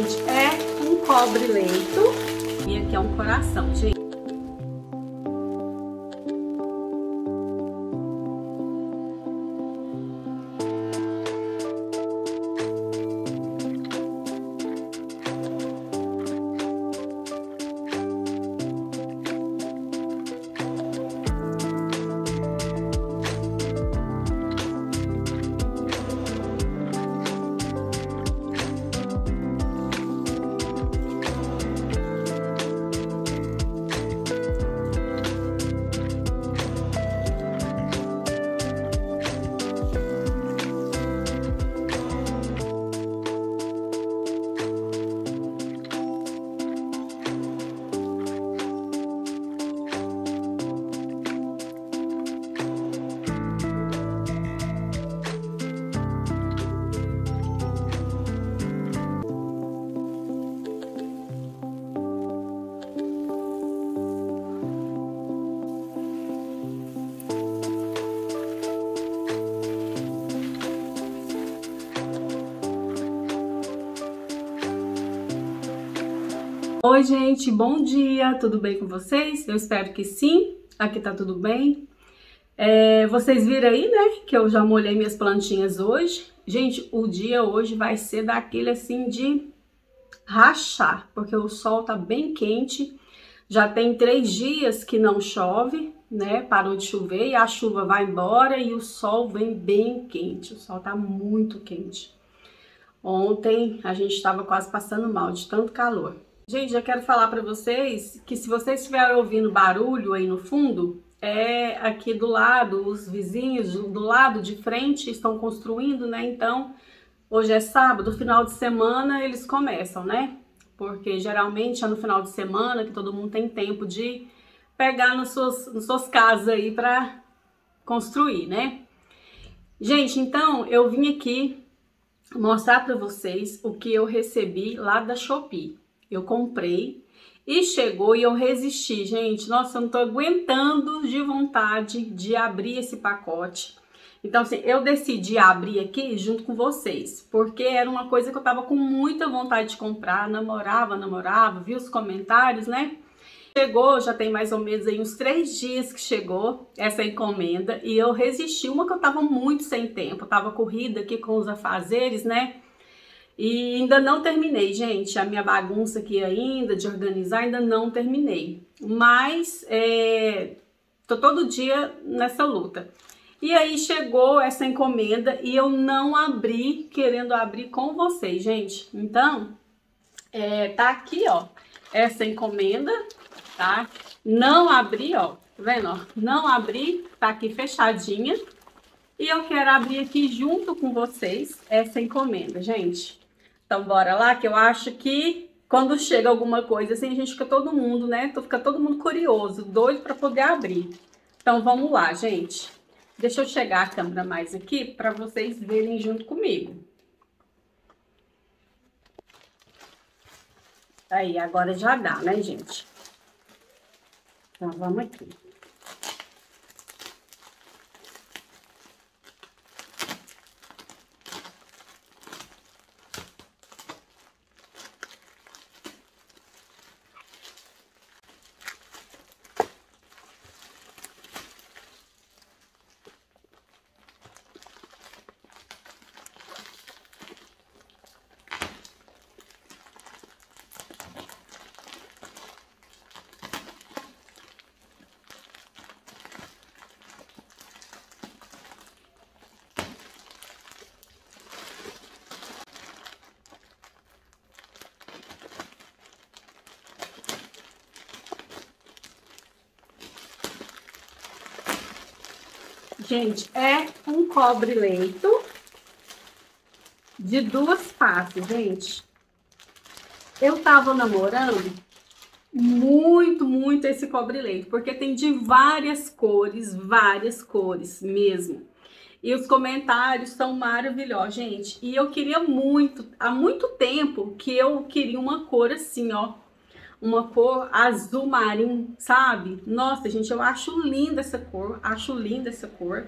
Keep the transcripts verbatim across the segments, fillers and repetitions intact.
gente, é um cobre leito. E aqui é um coração, gente. Oi gente, bom dia, tudo bem com vocês? Eu espero que sim, aqui tá tudo bem. É, vocês viram aí, né, que eu já molhei minhas plantinhas hoje. Gente, o dia hoje vai ser daquele assim de rachar, porque o sol tá bem quente. Já tem três dias que não chove, né, parou de chover e a chuva vai embora e o sol vem bem quente. O sol tá muito quente. Ontem a gente tava quase passando mal de tanto calor. Gente, já quero falar para vocês que se vocês estiverem ouvindo barulho aí no fundo, é aqui do lado, os vizinhos do lado de frente estão construindo, né? Então, hoje é sábado, final de semana eles começam, né? Porque geralmente é no final de semana que todo mundo tem tempo de pegar nas suas, nas suas casas aí para construir, né? Gente, então eu vim aqui mostrar para vocês o que eu recebi lá da Shopee. Eu comprei e chegou e eu resisti, gente. Nossa, eu não tô aguentando de vontade de abrir esse pacote. Então, assim, eu decidi abrir aqui junto com vocês, porque era uma coisa que eu tava com muita vontade de comprar. Namorava, namorava, vi os comentários, né? Chegou, já tem mais ou menos aí uns três dias que chegou essa encomenda e eu resisti. Uma que eu tava muito sem tempo, eu tava corrida aqui com os afazeres, né? E ainda não terminei, gente, a minha bagunça aqui ainda, de organizar, ainda não terminei. Mas, é, tô todo dia nessa luta. E aí chegou essa encomenda e eu não abri, querendo abrir com vocês, gente. Então, é, tá aqui, ó, essa encomenda, tá? Não abri, ó, tá vendo, ó? Não abri, tá aqui fechadinha. E eu quero abrir aqui junto com vocês essa encomenda, gente. Então, bora lá, que eu acho que quando chega alguma coisa assim, a gente fica todo mundo, né? Fica todo mundo curioso, doido pra poder abrir. Então, vamos lá, gente. Deixa eu chegar a câmera mais aqui pra vocês verem junto comigo. Aí, agora já dá, né, gente? Então, vamos aqui. Gente, é um cobre leito de duas partes, gente. Eu tava namorando muito, muito esse cobre leito, porque tem de várias cores, várias cores mesmo. E os comentários são maravilhosos, gente. E eu queria muito, há muito tempo que eu queria uma cor assim, ó. Uma cor azul marinho, sabe? Nossa, gente, eu acho linda essa cor, acho linda essa cor.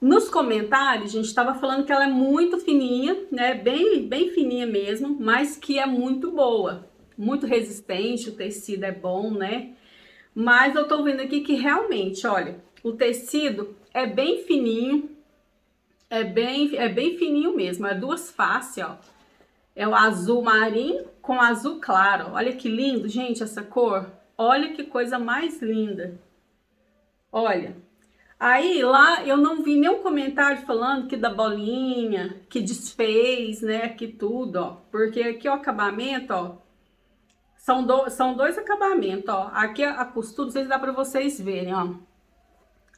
Nos comentários, a gente estava falando que ela é muito fininha, né? Bem, bem fininha mesmo, mas que é muito boa. Muito resistente, o tecido é bom, né? Mas eu tô vendo aqui que realmente, olha, o tecido é bem fininho, é bem, é bem fininho mesmo, é duas faces, ó. É o azul marinho com azul claro. Olha que lindo, gente, essa cor. Olha que coisa mais linda. Olha. Aí, lá, eu não vi nenhum comentário falando que da bolinha, que desfez, né, que tudo, ó. Porque aqui o acabamento, ó, são, do, são dois acabamentos, ó. Aqui a costura, não sei se dá pra vocês verem, ó.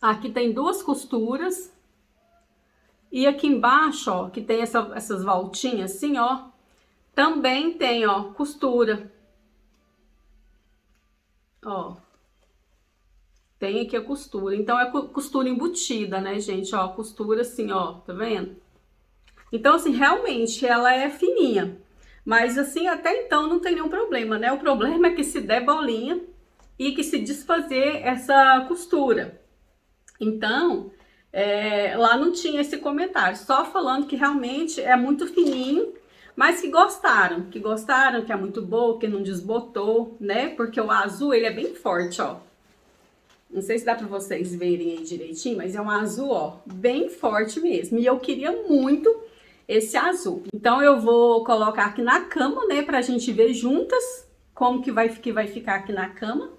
Aqui tem duas costuras. E aqui embaixo, ó, que tem essa, essas voltinhas assim, ó. Também tem, ó, costura. Ó. Tem aqui a costura, então é costura embutida, né, gente? Ó, costura assim, ó, tá vendo? Então, assim, realmente ela é fininha, mas assim, até então não tem nenhum problema, né? O problema é que se der bolinha e que se desfazer essa costura. Então, é, lá não tinha esse comentário, só falando que realmente é muito fininho, mas que gostaram, que gostaram, que é muito boa, que não desbotou, né? Porque o azul, ele é bem forte, ó. Não sei se dá pra vocês verem aí direitinho, mas é um azul, ó, bem forte mesmo. E eu queria muito esse azul. Então, eu vou colocar aqui na cama, né, pra gente ver juntas como que vai, que vai ficar aqui na cama.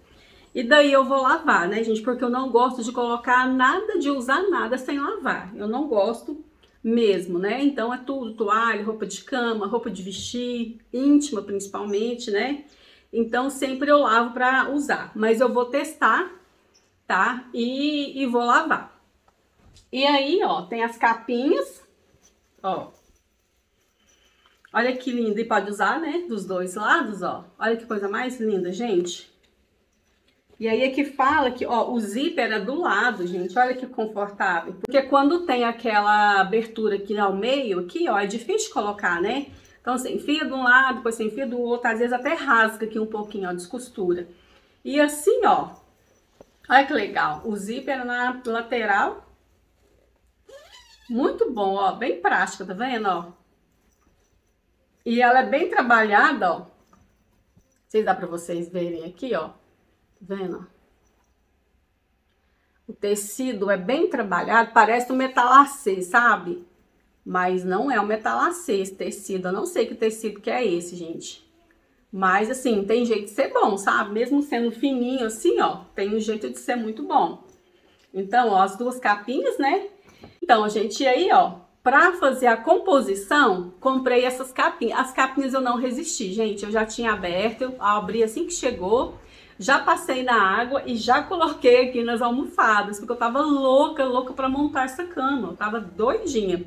E daí eu vou lavar, né, gente, porque eu não gosto de colocar nada, de usar nada sem lavar. Eu não gosto mesmo, né? Então, é tudo toalha, roupa de cama, roupa de vestir, íntima principalmente, né? Então, sempre eu lavo pra usar. Mas eu vou testar, tá? E, e vou lavar. E aí, ó, tem as capinhas, ó. Olha que lindo, e pode usar, né? Dos dois lados, ó. Olha que coisa mais linda, gente. E aí é que fala que, ó, o zíper é do lado, gente. Olha que confortável. Porque quando tem aquela abertura aqui ao meio, aqui, ó, é difícil colocar, né? Então, você enfia de um lado, depois você enfia do outro. Às vezes até rasga aqui um pouquinho, ó, descostura. E assim, ó. Olha que legal, o zíper na lateral, muito bom, ó, bem prática, tá vendo, ó? E ela é bem trabalhada, ó, não sei se dá pra vocês verem aqui, ó, tá vendo, ó? O tecido é bem trabalhado, parece um metalacê, sabe? Mas não é um metalacê esse tecido, eu não sei que tecido que é esse, gente. Mas, assim, tem jeito de ser bom, sabe? Mesmo sendo fininho assim, ó, tem um jeito de ser muito bom. Então, ó, as duas capinhas, né? Então, gente, aí, ó, pra fazer a composição, comprei essas capinhas. As capinhas eu não resisti, gente. Eu já tinha aberto, eu abri assim que chegou. Já passei na água e já coloquei aqui nas almofadas, porque eu tava louca, louca pra montar essa cama. Eu tava doidinha.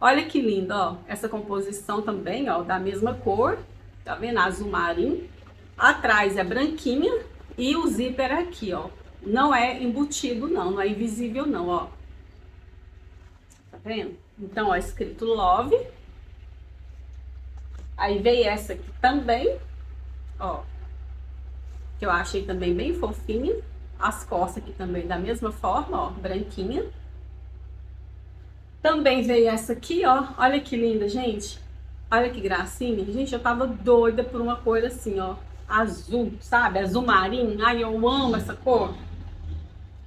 Olha que lindo, ó. Essa composição também, ó, da mesma cor. Tá vendo? Azul marinho. Atrás é branquinha e o zíper aqui, ó. Não é embutido, não. Não é invisível, não, ó. Tá vendo? Então, ó, escrito Love. Aí veio essa aqui também, ó. Que eu achei também bem fofinha. As costas aqui também da mesma forma, ó. Branquinha. Também veio essa aqui, ó. Olha que linda, gente. Olha que gracinha, gente, eu tava doida por uma cor assim, ó, azul, sabe? Azul marinho, ai, eu amo essa cor.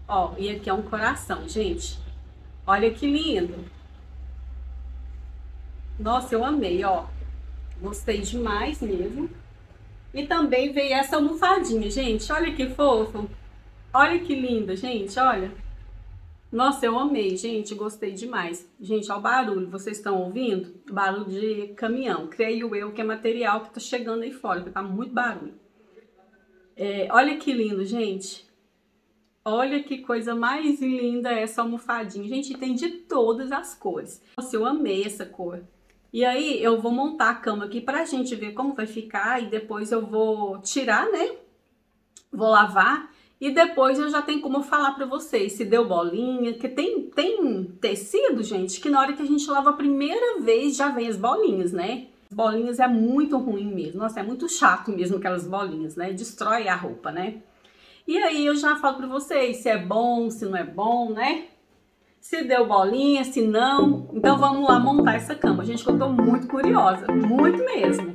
Ó, e aqui é um coração, gente. Olha que lindo. Nossa, eu amei, ó. Gostei demais mesmo. E também veio essa almofadinha, gente, olha que fofo. Olha que linda, gente, olha. Nossa, eu amei, gente, gostei demais. Gente, olha o barulho, vocês estão ouvindo? Barulho de caminhão, creio eu que é material que tá chegando aí fora, porque tá muito barulho. É, olha que lindo, gente. Olha que coisa mais linda essa almofadinha. Gente, tem de todas as cores. Nossa, eu amei essa cor. E aí, eu vou montar a cama aqui pra gente ver como vai ficar e depois eu vou tirar, né? Vou lavar. E depois eu já tenho como falar pra vocês se deu bolinha, porque tem, tem tecido, gente, que na hora que a gente lava a primeira vez já vem as bolinhas, né? As bolinhas é muito ruim mesmo, nossa, é muito chato mesmo aquelas bolinhas, né? Destrói a roupa, né? E aí eu já falo pra vocês se é bom, se não é bom, né? se deu bolinha, se não. Então vamos lá montar essa cama, gente, que eu tô muito curiosa, muito mesmo.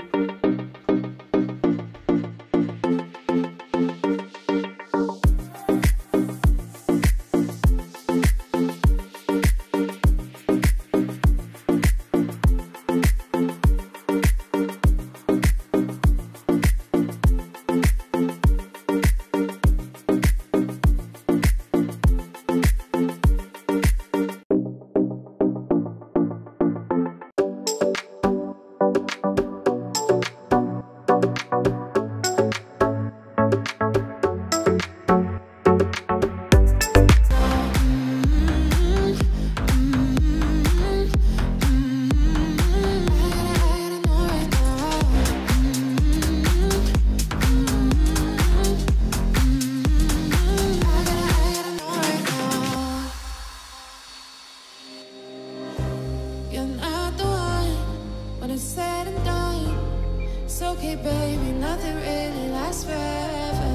Okay, baby, nothing really lasts forever,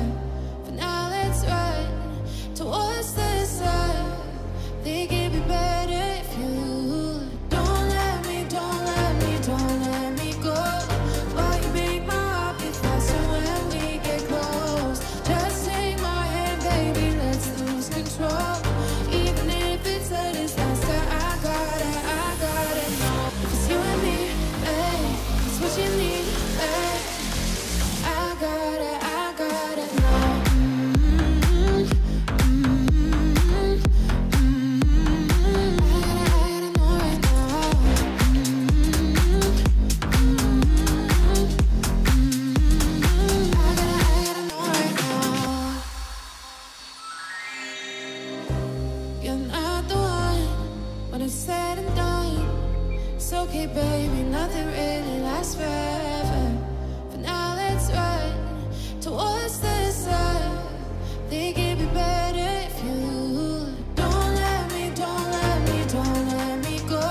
but now let's run towards the sun. Think it'd be better if you don't let me, don't let me, don't let me go. Why you make my heart beat faster when we get close? Just take my hand, baby, let's lose control. Even if it's a disaster, I gotta, I gotta know. If it's you and me, hey, it's what you need. Okay, baby, nothing really lasts forever, but now let's run towards the sun. Think it'd be better if you don't let me, don't let me, don't let me go.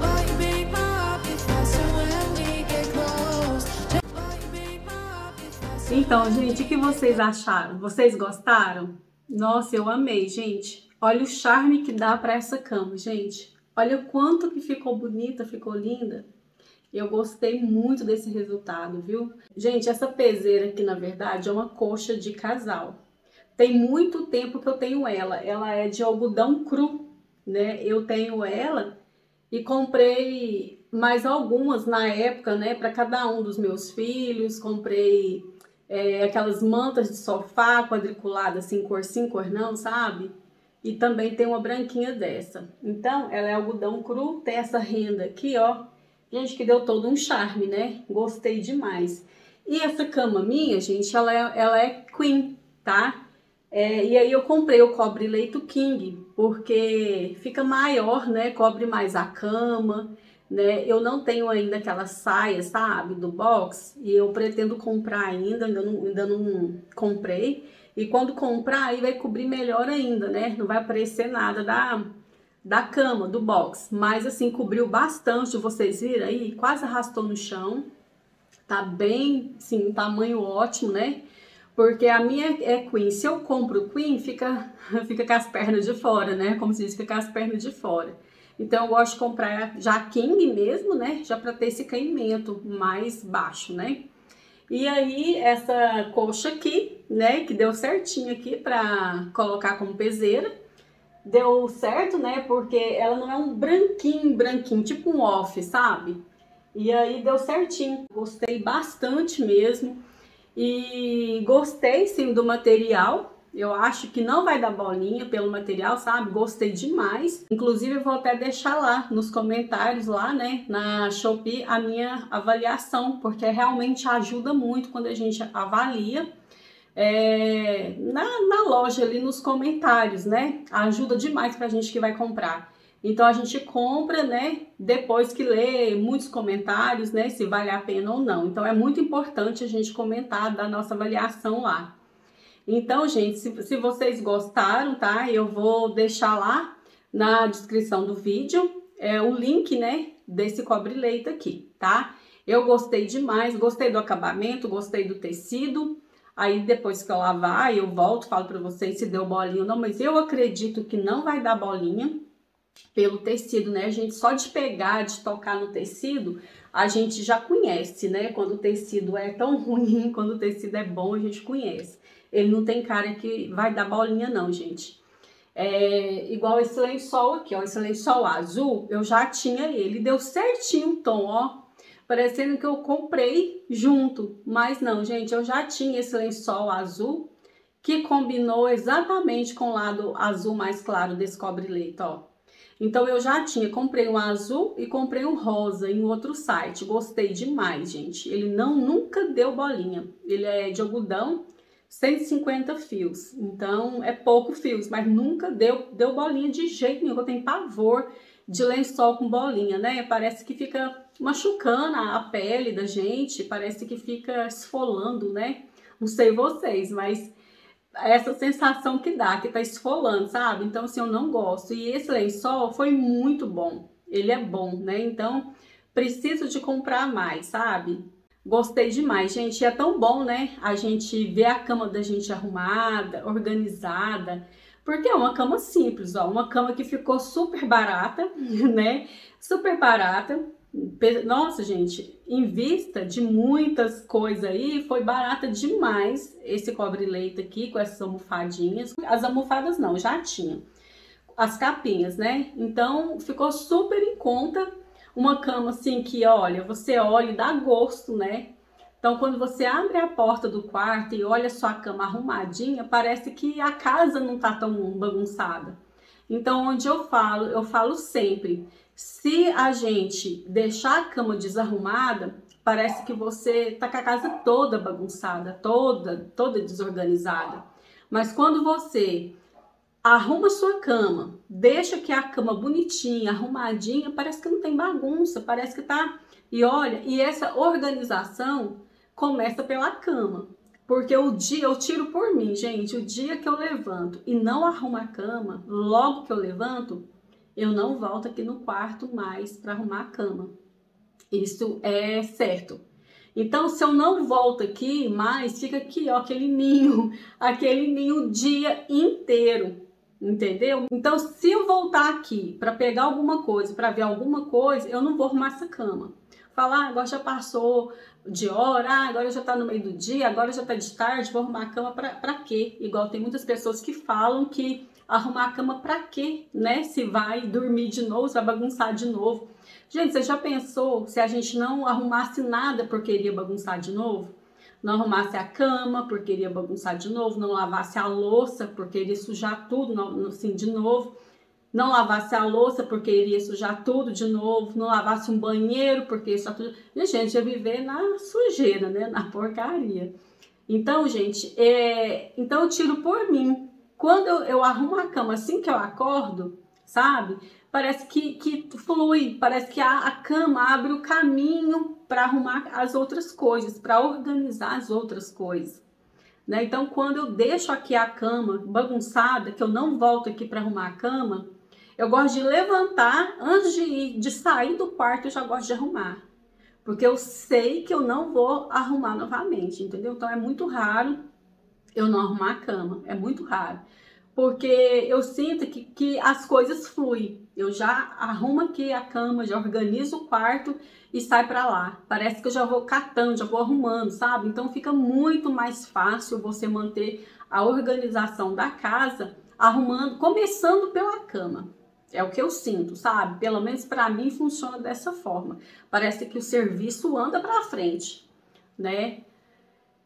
Why you make my heart beat faster when we get close? Why you make my heart beat faster. Então, gente, o que vocês acharam? Vocês gostaram? Nossa, eu amei, gente. Olha o charme que dá pra essa cama, gente. Olha o quanto que ficou bonita, ficou linda. Eu gostei muito desse resultado, viu? Gente, essa peseira aqui, na verdade, é uma coxa de casal. Tem muito tempo que eu tenho ela. Ela é de algodão cru, né? Eu tenho ela e comprei mais algumas na época, né? Para cada um dos meus filhos. Comprei é, aquelas mantas de sofá quadriculadas, assim, cor sim, cor não, sabe? E também tem uma branquinha dessa. Então, ela é algodão cru, tem essa renda aqui, ó. Gente, que deu todo um charme, né? Gostei demais. E essa cama minha, gente, ela é, ela é queen, tá? É, e aí eu comprei o cobre leito king, porque fica maior, né? Cobre mais a cama, né? Eu não tenho ainda aquela saia, sabe? Do box. E eu pretendo comprar ainda, ainda não, ainda não comprei. E quando comprar, aí vai cobrir melhor ainda, né? Não vai aparecer nada da, da cama, do box. Mas, assim, cobriu bastante, vocês viram aí? Quase arrastou no chão. Tá bem, sim, um tamanho ótimo, né? Porque a minha é queen. Se eu compro queen, fica, fica com as pernas de fora, né? Como se diz, fica com as pernas de fora. Então, eu gosto de comprar já king mesmo, né? Já pra ter esse caimento mais baixo, né? E aí, essa coxa aqui, né, que deu certinho aqui pra colocar como peseira. Deu certo, né, porque ela não é um branquinho, branquinho, tipo um off, sabe? E aí, deu certinho. Gostei bastante mesmo. E gostei, sim, do material. Eu acho que não vai dar bolinha pelo material, sabe? Gostei demais. Inclusive, eu vou até deixar lá nos comentários, lá, né, na Shopee, a minha avaliação, porque realmente ajuda muito quando a gente avalia é, na, na loja ali, nos comentários, né? Ajuda demais pra gente que vai comprar. Então, a gente compra, né, depois que lê muitos comentários, né, se vale a pena ou não. Então, é muito importante a gente comentar, dar nossa avaliação lá. Então, gente, se, se vocês gostaram, tá? Eu vou deixar lá na descrição do vídeo é, o link, né, desse cobre-leito aqui, tá? Eu gostei demais, gostei do acabamento, gostei do tecido. Aí, depois que eu lavar, eu volto, falo pra vocês se deu bolinha ou não, mas eu acredito que não vai dar bolinha, pelo tecido, né, gente? Só de pegar, de tocar no tecido, a gente já conhece, né? Quando o tecido é tão ruim, quando o tecido é bom, a gente conhece. Ele não tem cara que vai dar bolinha, não, gente. É igual esse lençol aqui, ó. Esse lençol azul, eu já tinha ele. Deu certinho o tom, ó. Parecendo que eu comprei junto. Mas não, gente, eu já tinha esse lençol azul que combinou exatamente com o lado azul mais claro desse cobre-leite, ó. Então, eu já tinha, comprei um azul e comprei um rosa em outro site. Gostei demais, gente. Ele não, nunca deu bolinha. Ele é de algodão, cento e cinquenta fios. Então, é pouco fios, mas nunca deu, deu bolinha de jeito nenhum. Eu tenho pavor de lençol com bolinha, né? Parece que fica machucando a pele da gente, parece que fica esfolando, né? Não sei vocês, mas essa sensação que dá, que tá esfolando, sabe? Então, assim, eu não gosto. E esse lençol foi muito bom. Ele é bom, né? Então, preciso de comprar mais, sabe? Gostei demais, gente. É tão bom, né? A gente ver a cama da gente arrumada, organizada. Porque é uma cama simples, ó. Uma cama que ficou super barata, né? Super barata. Nossa, gente, em vista de muitas coisas aí, foi barata demais esse cobre-leite aqui com essas almofadinhas. As almofadas não, já tinha. As capinhas, né? Então, ficou super em conta. Uma cama assim que, olha, você olha e dá gosto, né? Então, quando você abre a porta do quarto e olha a sua cama arrumadinha, parece que a casa não tá tão bagunçada. Então, onde eu falo, eu falo sempre... Se a gente deixar a cama desarrumada, parece que você tá com a casa toda bagunçada, toda, toda desorganizada. Mas quando você arruma sua cama, deixa que a cama bonitinha, arrumadinha, parece que não tem bagunça, parece que tá... E olha, e essa organização começa pela cama. Porque o dia, eu tiro por mim, gente, o dia que eu levanto e não arrumo a cama, logo que eu levanto... Eu não volto aqui no quarto mais para arrumar a cama. Isso é certo. Então, se eu não volto aqui mais, fica aqui, ó, aquele ninho, aquele ninho o dia inteiro, entendeu? Então, se eu voltar aqui para pegar alguma coisa, para ver alguma coisa, eu não vou arrumar essa cama. Falar, ah, agora já passou de hora, ah, agora já tá no meio do dia, agora já tá de tarde, vou arrumar a cama pra, pra quê? Igual tem muitas pessoas que falam que arrumar a cama pra quê, né? Se vai dormir de novo, se vai bagunçar de novo. Gente, você já pensou se a gente não arrumasse nada porque iria bagunçar de novo? Não arrumasse a cama porque iria bagunçar de novo, não lavasse a louça porque iria sujar tudo assim de novo, não lavasse a louça porque iria sujar tudo de novo, não lavasse um banheiro porque ia sujar tudo... E a gente ia viver na sujeira, né? Na porcaria. Então, gente, é... então eu tiro por mim. Quando eu, eu arrumo a cama assim que eu acordo, sabe? Parece que, que flui, parece que a, a cama abre o caminho para arrumar as outras coisas, para organizar as outras coisas, né? Então, quando eu deixo aqui a cama bagunçada, que eu não volto aqui para arrumar a cama, eu gosto de levantar, antes de, ir, de sair do quarto, eu já gosto de arrumar. Porque eu sei que eu não vou arrumar novamente, entendeu? Então, é muito raro eu não arrumar a cama, é muito raro, porque eu sinto que, que as coisas fluem, eu já arrumo aqui a cama, já organizo o quarto e sai pra lá, parece que eu já vou catando, já vou arrumando, sabe? Então fica muito mais fácil você manter a organização da casa, arrumando, começando pela cama, é o que eu sinto, sabe? Pelo menos pra mim funciona dessa forma, parece que o serviço anda pra frente, né?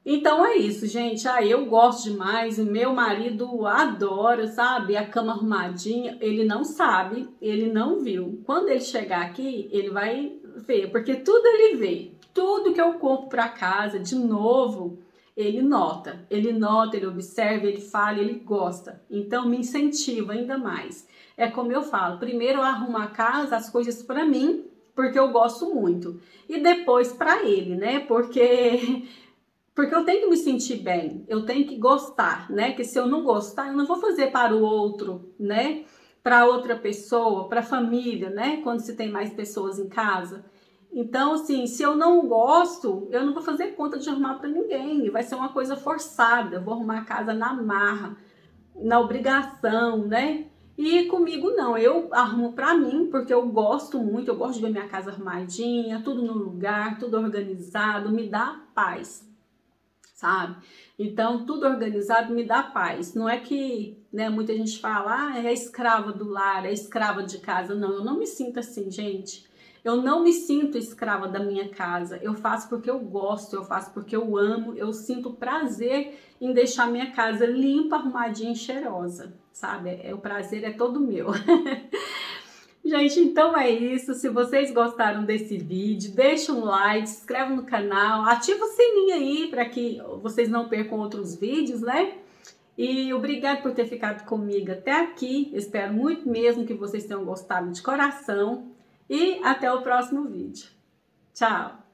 Então é isso, gente. Ah, eu gosto demais, o meu marido adora, sabe? A cama arrumadinha, ele não sabe, ele não viu. Quando ele chegar aqui, ele vai ver, porque tudo ele vê. Tudo que eu compro para casa, de novo, ele nota. Ele nota, ele observa, ele fala, ele gosta. Então me incentiva ainda mais. É como eu falo, primeiro eu arrumo a casa, as coisas para mim, porque eu gosto muito. E depois para ele, né? Porque... Porque eu tenho que me sentir bem, eu tenho que gostar, né? Que se eu não gostar, eu não vou fazer para o outro, né? Para outra pessoa, para a família, né? Quando se tem mais pessoas em casa. Então, assim, se eu não gosto, eu não vou fazer conta de arrumar para ninguém. Vai ser uma coisa forçada, eu vou arrumar a casa na marra, na obrigação, né? E comigo não, eu arrumo pra mim, porque eu gosto muito, eu gosto de ver minha casa arrumadinha, tudo no lugar, tudo organizado, me dá paz, sabe? Então, tudo organizado me dá paz. Não é que, né, muita gente fala, ah, é escrava do lar, é escrava de casa. Não, eu não me sinto assim, gente. Eu não me sinto escrava da minha casa. Eu faço porque eu gosto, eu faço porque eu amo, eu sinto prazer em deixar minha casa limpa, arrumadinha e cheirosa. Sabe, é, o prazer é todo meu. Gente, então é isso. Se vocês gostaram desse vídeo, deixa um like, se inscreve no canal, ativa o sininho aí para que vocês não percam outros vídeos, né? E obrigado por ter ficado comigo até aqui. Espero muito mesmo que vocês tenham gostado de coração. E até o próximo vídeo. Tchau!